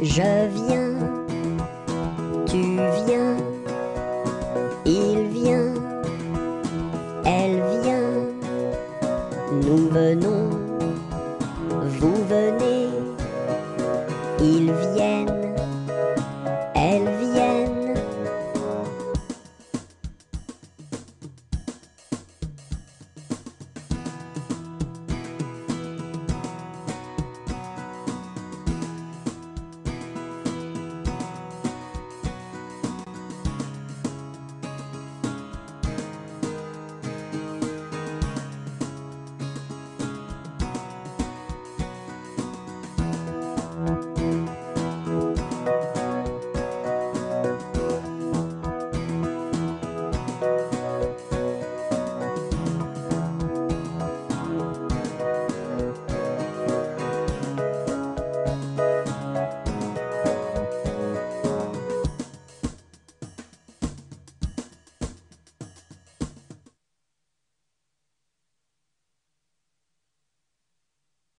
je viens, tu viens.